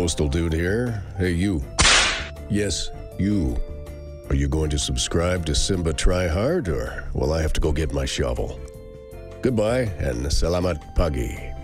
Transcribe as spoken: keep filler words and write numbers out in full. postal dude here. Hey, you. Yes, you. Are you going to subscribe to Simba Try Hard, or will I have to go get my shovel? Goodbye, and salamat pagi.